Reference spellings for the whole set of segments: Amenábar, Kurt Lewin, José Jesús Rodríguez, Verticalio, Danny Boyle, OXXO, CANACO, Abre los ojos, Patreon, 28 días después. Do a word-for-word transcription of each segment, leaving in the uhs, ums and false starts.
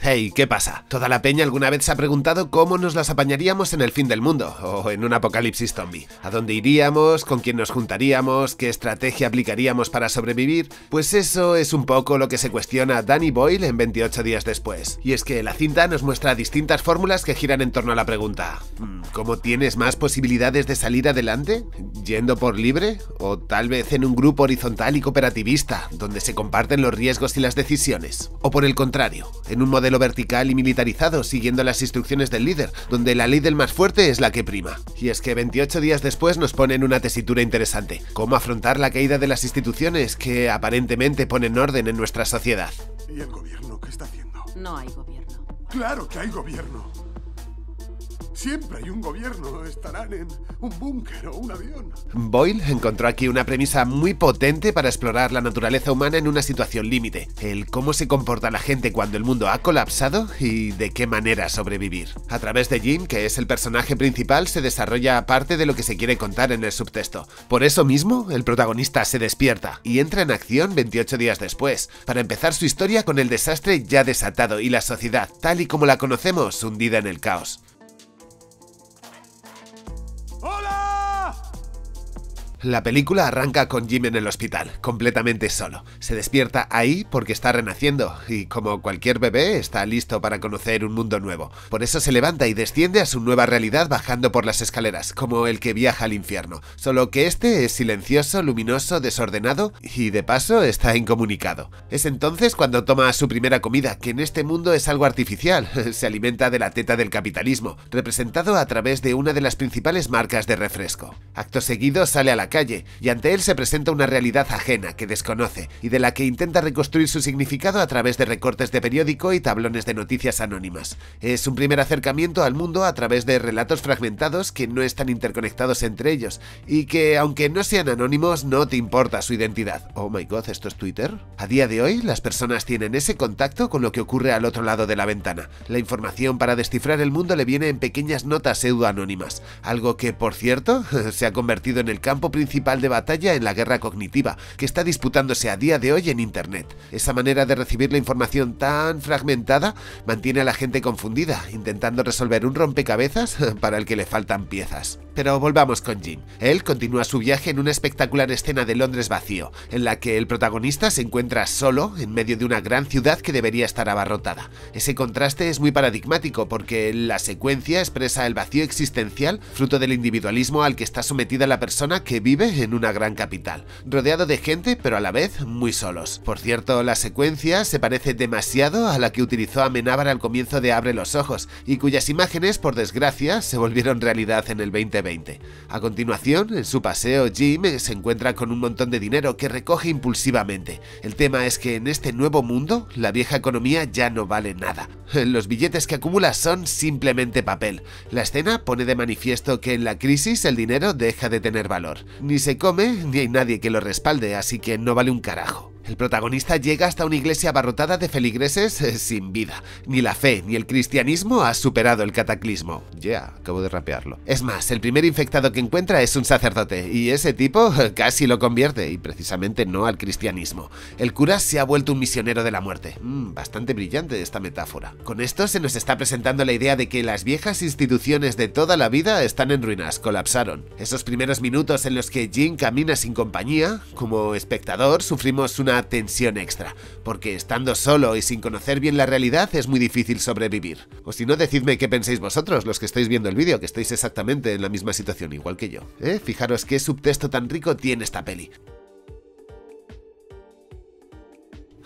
Hey, ¿qué pasa? ¿Toda la peña alguna vez se ha preguntado cómo nos las apañaríamos en el fin del mundo, o en un apocalipsis zombie? ¿A dónde iríamos? ¿Con quién nos juntaríamos? ¿Qué estrategia aplicaríamos para sobrevivir? Pues eso es un poco lo que se cuestiona Danny Boyle en veintiocho días después. Y es que la cinta nos muestra distintas fórmulas que giran en torno a la pregunta: ¿cómo tienes más posibilidades de salir adelante? ¿Yendo por libre? ¿O tal vez en un grupo horizontal y cooperativista, donde se comparten los riesgos y las decisiones? ¿O por el contrario, en un modelo vertical y militarizado, siguiendo las instrucciones del líder, donde la ley del más fuerte es la que prima? Y es que veintiocho días después nos ponen una tesitura interesante: cómo afrontar la caída de las instituciones que aparentemente ponen orden en nuestra sociedad. ¿Y el gobierno qué está haciendo? No hay gobierno. ¡Claro que hay gobierno! Siempre hay un gobierno, estarán en un búnker o un avión. Boyle encontró aquí una premisa muy potente para explorar la naturaleza humana en una situación límite: el cómo se comporta la gente cuando el mundo ha colapsado y de qué manera sobrevivir. A través de Jim, que es el personaje principal, se desarrolla parte de lo que se quiere contar en el subtexto. Por eso mismo, el protagonista se despierta y entra en acción veintiocho días después, para empezar su historia con el desastre ya desatado y la sociedad, tal y como la conocemos, hundida en el caos. La película arranca con Jim en el hospital, completamente solo. Se despierta ahí porque está renaciendo y, como cualquier bebé, está listo para conocer un mundo nuevo. Por eso se levanta y desciende a su nueva realidad bajando por las escaleras, como el que viaja al infierno. Solo que este es silencioso, luminoso, desordenado y, de paso, está incomunicado. Es entonces cuando toma su primera comida, que en este mundo es algo artificial. Se alimenta de la teta del capitalismo, representado a través de una de las principales marcas de refresco. Acto seguido sale a la calle, y ante él se presenta una realidad ajena que desconoce y de la que intenta reconstruir su significado a través de recortes de periódico y tablones de noticias anónimas. Es un primer acercamiento al mundo a través de relatos fragmentados que no están interconectados entre ellos y que, aunque no sean anónimos, no te importa su identidad. Oh my god, ¿esto es Twitter? A día de hoy, las personas tienen ese contacto con lo que ocurre al otro lado de la ventana. La información para descifrar el mundo le viene en pequeñas notas pseudoanónimas, algo que, por cierto, se ha convertido en el campo principal principal de batalla en la guerra cognitiva que está disputándose a día de hoy en internet. Esa manera de recibir la información tan fragmentada mantiene a la gente confundida, intentando resolver un rompecabezas para el que le faltan piezas. Pero volvamos con Jim. Él continúa su viaje en una espectacular escena de Londres vacío, en la que el protagonista se encuentra solo en medio de una gran ciudad que debería estar abarrotada. Ese contraste es muy paradigmático porque la secuencia expresa el vacío existencial, fruto del individualismo al que está sometida la persona que vive Vive en una gran capital, rodeado de gente pero a la vez muy solos. Por cierto, la secuencia se parece demasiado a la que utilizó Amenábar al comienzo de Abre los ojos y cuyas imágenes, por desgracia, se volvieron realidad en el veinte veinte. A continuación, en su paseo, Jim se encuentra con un montón de dinero que recoge impulsivamente. El tema es que en este nuevo mundo, la vieja economía ya no vale nada. Los billetes que acumula son simplemente papel. La escena pone de manifiesto que en la crisis el dinero deja de tener valor. Ni se come, ni hay nadie que lo respalde, así que no vale un carajo. El protagonista llega hasta una iglesia abarrotada de feligreses eh, sin vida. Ni la fe ni el cristianismo ha superado el cataclismo. Ya, yeah, acabo de rapearlo. Es más, el primer infectado que encuentra es un sacerdote, y ese tipo casi lo convierte, y precisamente no al cristianismo. El cura se ha vuelto un misionero de la muerte. Mm, bastante brillante esta metáfora. Con esto se nos está presentando la idea de que las viejas instituciones de toda la vida están en ruinas, colapsaron. Esos primeros minutos en los que Jim camina sin compañía, como espectador sufrimos una tensión extra, porque estando solo y sin conocer bien la realidad es muy difícil sobrevivir. O si no, decidme qué pensáis vosotros, los que estáis viendo el vídeo, que estáis exactamente en la misma situación, igual que yo. ¿Eh? Fijaros qué subtexto tan rico tiene esta peli.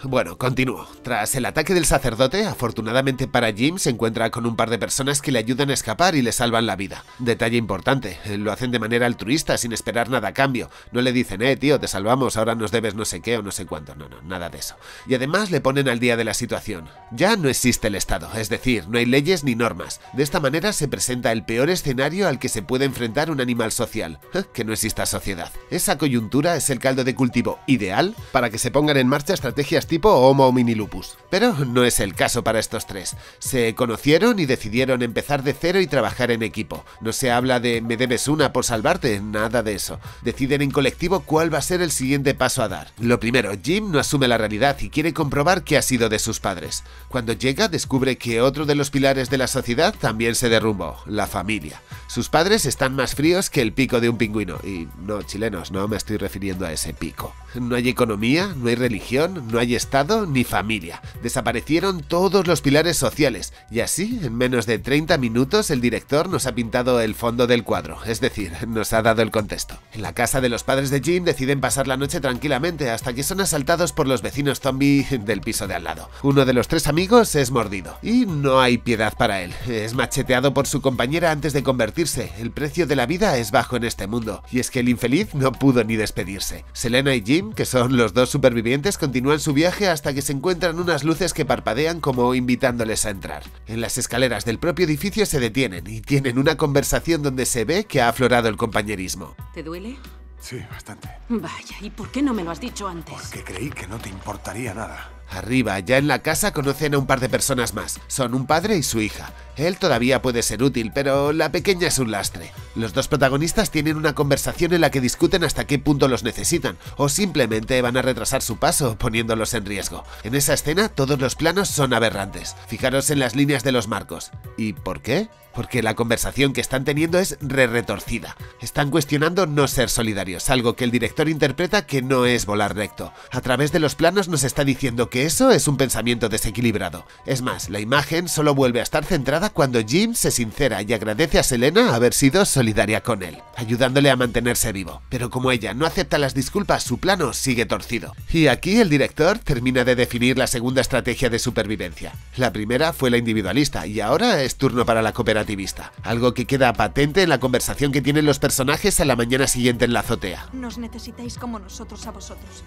Bueno, continúo. Tras el ataque del sacerdote, afortunadamente para Jim, se encuentra con un par de personas que le ayudan a escapar y le salvan la vida. Detalle importante, lo hacen de manera altruista, sin esperar nada a cambio. No le dicen, eh, tío, te salvamos, ahora nos debes no sé qué o no sé cuánto. No, no, nada de eso. Y además le ponen al día de la situación. Ya no existe el Estado, es decir, no hay leyes ni normas. De esta manera se presenta el peor escenario al que se puede enfrentar un animal social: que no exista sociedad. Esa coyuntura es el caldo de cultivo ideal para que se pongan en marcha estrategias personas tipo Homo homini lupus. Pero no es el caso para estos tres. Se conocieron y decidieron empezar de cero y trabajar en equipo. No se habla de me debes una por salvarte, nada de eso. Deciden en colectivo cuál va a ser el siguiente paso a dar. Lo primero, Jim no asume la realidad y quiere comprobar qué ha sido de sus padres. Cuando llega, descubre que otro de los pilares de la sociedad también se derrumbó, la familia. Sus padres están más fríos que el pico de un pingüino. Y no, chilenos, no me estoy refiriendo a ese pico. No hay economía, no hay religión, no hay estado ni familia. Desaparecieron todos los pilares sociales. Y así, en menos de treinta minutos, el director nos ha pintado el fondo del cuadro. Es decir, nos ha dado el contexto. En la casa de los padres de Jim deciden pasar la noche tranquilamente hasta que son asaltados por los vecinos zombies del piso de al lado. Uno de los tres amigos es mordido. Y no hay piedad para él. Es macheteado por su compañera antes de convertirse. El precio de la vida es bajo en este mundo. Y es que el infeliz no pudo ni despedirse. Selena y Jim, que son los dos supervivientes, continúan su viaje hasta que se encuentran unas luces que parpadean como invitándoles a entrar. En las escaleras del propio edificio se detienen y tienen una conversación donde se ve que ha aflorado el compañerismo. ¿Te duele? Sí, bastante. Vaya, ¿y por qué no me lo has dicho antes? Porque creí que no te importaría nada. Arriba, ya en la casa, conocen a un par de personas más. Son un padre y su hija. Él todavía puede ser útil, pero la pequeña es un lastre. Los dos protagonistas tienen una conversación en la que discuten hasta qué punto los necesitan, o simplemente van a retrasar su paso, poniéndolos en riesgo. En esa escena, todos los planos son aberrantes. Fijaros en las líneas de los marcos. ¿Y por qué? Porque la conversación que están teniendo es re retorcida. Están cuestionando no ser solidarios, algo que el director interpreta que no es volar recto. A través de los planos nos está diciendo que eso es un pensamiento desequilibrado. Es más, la imagen solo vuelve a estar centrada cuando Jim se sincera y agradece a Selena haber sido solidaria con él, ayudándole a mantenerse vivo. Pero como ella no acepta las disculpas, su plano sigue torcido. Y aquí el director termina de definir la segunda estrategia de supervivencia. La primera fue la individualista y ahora es turno para la cooperativista, algo que queda patente en la conversación que tienen los personajes a la mañana siguiente en la azotea. Nos necesitáis como nosotros a vosotros.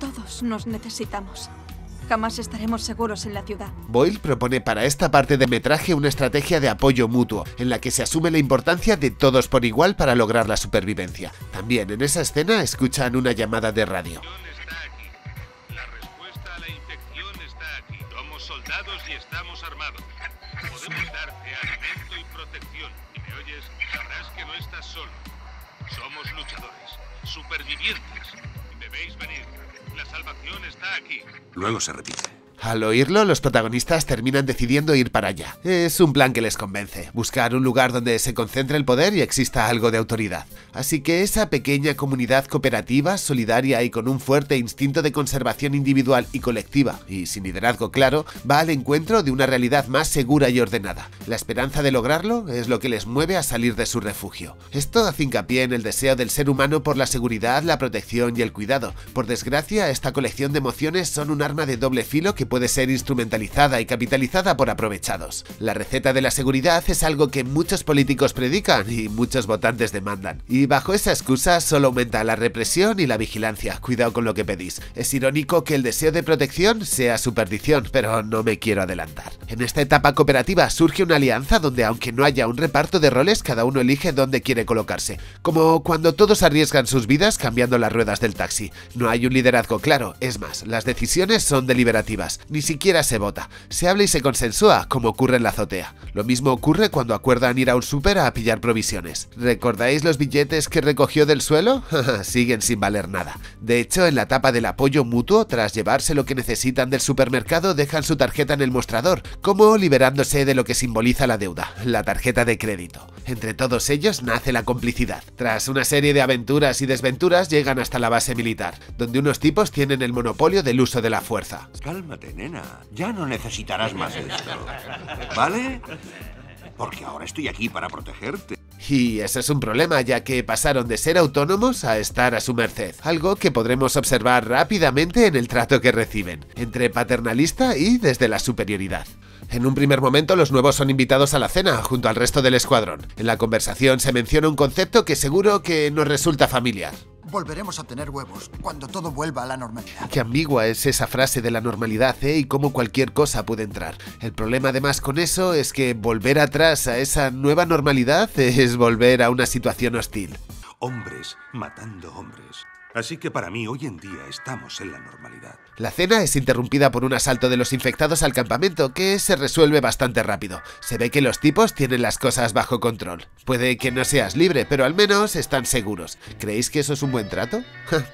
Todos nos necesitamos. Jamás estaremos seguros en la ciudad. Boyle propone para esta parte de metraje una estrategia de apoyo mutuo, en la que se asume la importancia de todos por igual para lograr la supervivencia. También en esa escena escuchan una llamada de radio. La respuesta a la infección está aquí. Somos soldados y estamos armados. Podemos darte alimento y protección. Si me oyes, sabrás que no estás solo. Somos luchadores, supervivientes. Debéis venir. La salvación está aquí. Luego se repite. Al oírlo, los protagonistas terminan decidiendo ir para allá. Es un plan que les convence, buscar un lugar donde se concentre el poder y exista algo de autoridad. Así que esa pequeña comunidad cooperativa, solidaria y con un fuerte instinto de conservación individual y colectiva, y sin liderazgo claro, va al encuentro de una realidad más segura y ordenada. La esperanza de lograrlo es lo que les mueve a salir de su refugio. Esto hace hincapié en el deseo del ser humano por la seguridad, la protección y el cuidado. Por desgracia, esta colección de emociones son un arma de doble filo que puede ser instrumentalizada y capitalizada por aprovechados. La receta de la seguridad es algo que muchos políticos predican y muchos votantes demandan. Y bajo esa excusa solo aumenta la represión y la vigilancia. Cuidado con lo que pedís. Es irónico que el deseo de protección sea su perdición, pero no me quiero adelantar. En esta etapa cooperativa surge una alianza donde, aunque no haya un reparto de roles, cada uno elige dónde quiere colocarse. Como cuando todos arriesgan sus vidas cambiando las ruedas del taxi. No hay un liderazgo claro, es más, las decisiones son deliberativas. Ni siquiera se vota, se habla y se consensúa, como ocurre en la azotea. Lo mismo ocurre cuando acuerdan ir a un súper a pillar provisiones. ¿Recordáis los billetes que recogió del suelo? Siguen sin valer nada. De hecho, en la etapa del apoyo mutuo, tras llevarse lo que necesitan del supermercado, dejan su tarjeta en el mostrador, como liberándose de lo que simboliza la deuda, la tarjeta de crédito. Entre todos ellos nace la complicidad. Tras una serie de aventuras y desventuras, llegan hasta la base militar, donde unos tipos tienen el monopolio del uso de la fuerza. Cálmate, nena, ya no necesitarás más esto, ¿vale? Porque ahora estoy aquí para protegerte. Y ese es un problema, ya que pasaron de ser autónomos a estar a su merced, algo que podremos observar rápidamente en el trato que reciben, entre paternalista y desde la superioridad. En un primer momento los nuevos son invitados a la cena, junto al resto del escuadrón. En la conversación se menciona un concepto que seguro que nos resulta familiar. Volveremos a tener huevos cuando todo vuelva a la normalidad. Qué ambigua es esa frase de la normalidad, ¿eh? Y cómo cualquier cosa puede entrar. El problema además con eso es que volver atrás a esa nueva normalidad es volver a una situación hostil. Hombres matando hombres. Así que para mí, hoy en día, estamos en la normalidad. La cena es interrumpida por un asalto de los infectados al campamento, que se resuelve bastante rápido. Se ve que los tipos tienen las cosas bajo control. Puede que no seas libre, pero al menos están seguros. ¿Creéis que eso es un buen trato?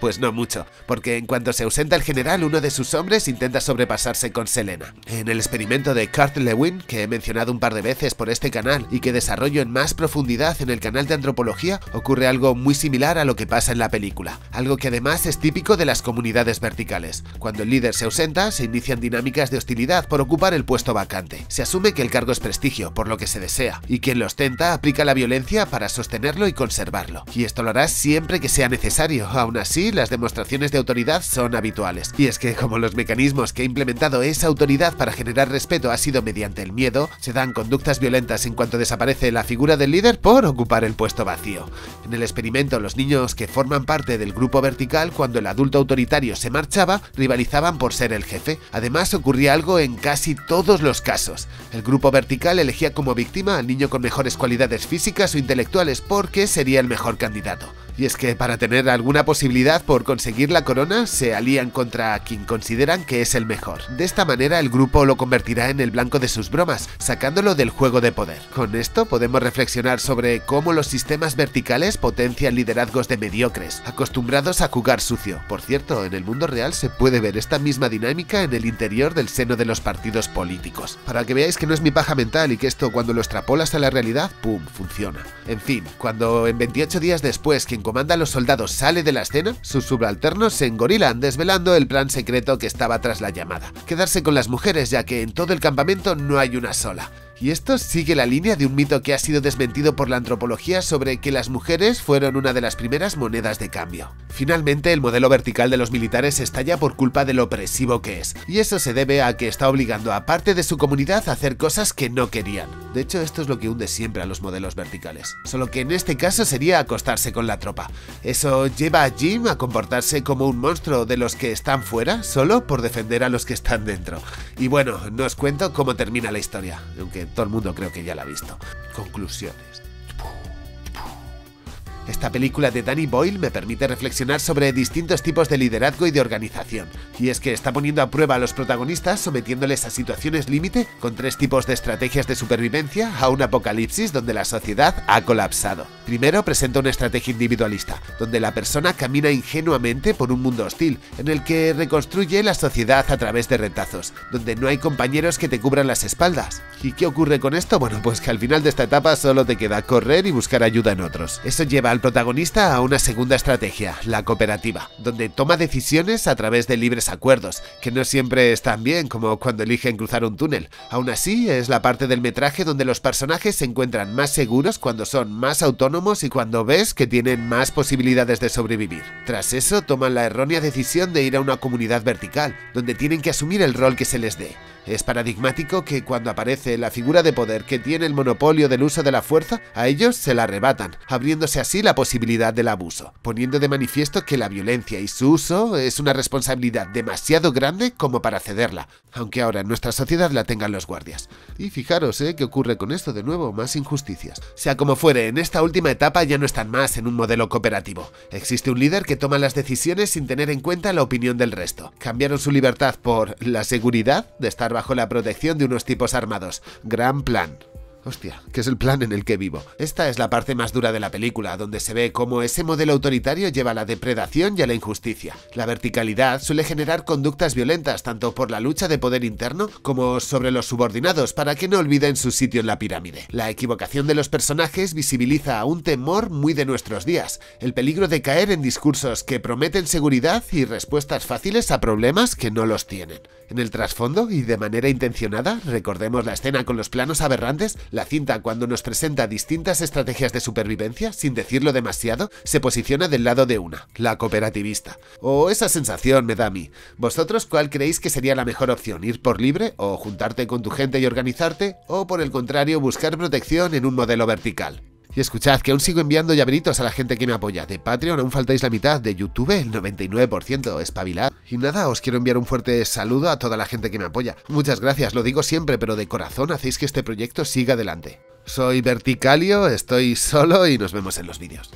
Pues no mucho, porque en cuanto se ausenta el general, uno de sus hombres intenta sobrepasarse con Selena. En el experimento de Kurt Lewin, que he mencionado un par de veces por este canal y que desarrollo en más profundidad en el canal de antropología, ocurre algo muy similar a lo que pasa en la película. Algo que además es típico de las comunidades verticales. Cuando el líder se ausenta, se inician dinámicas de hostilidad por ocupar el puesto vacante. Se asume que el cargo es prestigio, por lo que se desea, y quien lo ostenta aplica la violencia para sostenerlo y conservarlo. Y esto lo hará siempre que sea necesario. Aún así, las demostraciones de autoridad son habituales. Y es que, como los mecanismos que ha implementado esa autoridad para generar respeto ha sido mediante el miedo, se dan conductas violentas en cuanto desaparece la figura del líder por ocupar el puesto vacío. En el experimento, los niños que forman parte del grupo vertical, cuando el adulto autoritario se marchaba, rivalizaban por ser el jefe. Además, ocurría algo en casi todos los casos. El grupo vertical elegía como víctima al niño con mejores cualidades físicas o intelectuales porque sería el mejor candidato. Y es que para tener alguna posibilidad por conseguir la corona, se alían contra quien consideran que es el mejor. De esta manera, el grupo lo convertirá en el blanco de sus bromas, sacándolo del juego de poder. Con esto podemos reflexionar sobre cómo los sistemas verticales potencian liderazgos de mediocres, acostumbrados a jugar sucio. Por cierto, en el mundo real se puede ver esta misma dinámica en el interior del seno de los partidos políticos. Para que veáis que no es mi paja mental y que esto, cuando lo extrapolas a la realidad, ¡pum!, funciona. En fin, cuando en veintiocho días después quien comanda a los soldados sale de la escena, sus subalternos se engorilan, desvelando el plan secreto que estaba tras la llamada: quedarse con las mujeres, ya que en todo el campamento no hay una sola. Y esto sigue la línea de un mito que ha sido desmentido por la antropología sobre que las mujeres fueron una de las primeras monedas de cambio. Finalmente, el modelo vertical de los militares estalla por culpa de lo opresivo que es, y eso se debe a que está obligando a parte de su comunidad a hacer cosas que no querían. De hecho, esto es lo que hunde siempre a los modelos verticales, solo que en este caso sería acostarse con la tropa. Eso lleva a Jim a comportarse como un monstruo de los que están fuera, solo por defender a los que están dentro. Y bueno, no os cuento cómo termina la historia, aunque todo el mundo creo que ya la ha visto. Conclusiones. Esta película de Danny Boyle me permite reflexionar sobre distintos tipos de liderazgo y de organización, y es que está poniendo a prueba a los protagonistas, sometiéndoles a situaciones límite con tres tipos de estrategias de supervivencia a un apocalipsis donde la sociedad ha colapsado. Primero, presenta una estrategia individualista, donde la persona camina ingenuamente por un mundo hostil, en el que reconstruye la sociedad a través de retazos, donde no hay compañeros que te cubran las espaldas. ¿Y qué ocurre con esto? Bueno, pues que al final de esta etapa solo te queda correr y buscar ayuda en otros. Eso lleva al protagonista a una segunda estrategia, la cooperativa, donde toma decisiones a través de libres acuerdos, que no siempre están bien, como cuando eligen cruzar un túnel. Aún así, es la parte del metraje donde los personajes se encuentran más seguros cuando son más autónomos y cuando ves que tienen más posibilidades de sobrevivir. Tras eso, toman la errónea decisión de ir a una comunidad vertical, donde tienen que asumir el rol que se les dé. Es paradigmático que cuando aparece la figura de poder que tiene el monopolio del uso de la fuerza, a ellos se la arrebatan, abriéndose así la posibilidad del abuso, poniendo de manifiesto que la violencia y su uso es una responsabilidad demasiado grande como para cederla, aunque ahora en nuestra sociedad la tengan los guardias. Y fijaros, ¿eh?, qué ocurre con esto de nuevo, más injusticias. Sea como fuere, en esta última etapa ya no están más en un modelo cooperativo. Existe un líder que toma las decisiones sin tener en cuenta la opinión del resto. Cambiaron su libertad por la seguridad de estar bajo la protección de unos tipos armados. Gran plan. Hostia, que es el plan en el que vivo. Esta es la parte más dura de la película, donde se ve cómo ese modelo autoritario lleva a la depredación y a la injusticia. La verticalidad suele generar conductas violentas, tanto por la lucha de poder interno como sobre los subordinados, para que no olviden su sitio en la pirámide. La equivocación de los personajes visibiliza un temor muy de nuestros días, el peligro de caer en discursos que prometen seguridad y respuestas fáciles a problemas que no los tienen. En el trasfondo, y de manera intencionada, recordemos la escena con los planos aberrantes. La cinta, cuando nos presenta distintas estrategias de supervivencia, sin decirlo demasiado, se posiciona del lado de una, la cooperativista. O esa sensación me da a mí. ¿Vosotros cuál creéis que sería la mejor opción? ¿Ir por libre? ¿O juntarte con tu gente y organizarte? ¿O por el contrario, buscar protección en un modelo vertical? Y escuchad, que aún sigo enviando llaveritos a la gente que me apoya. De Patreon aún faltáis la mitad, de YouTube el noventa y nueve por ciento, espabilad. Y nada, os quiero enviar un fuerte saludo a toda la gente que me apoya. Muchas gracias, lo digo siempre, pero de corazón hacéis que este proyecto siga adelante. Soy Verticalio, estoy solo y nos vemos en los vídeos.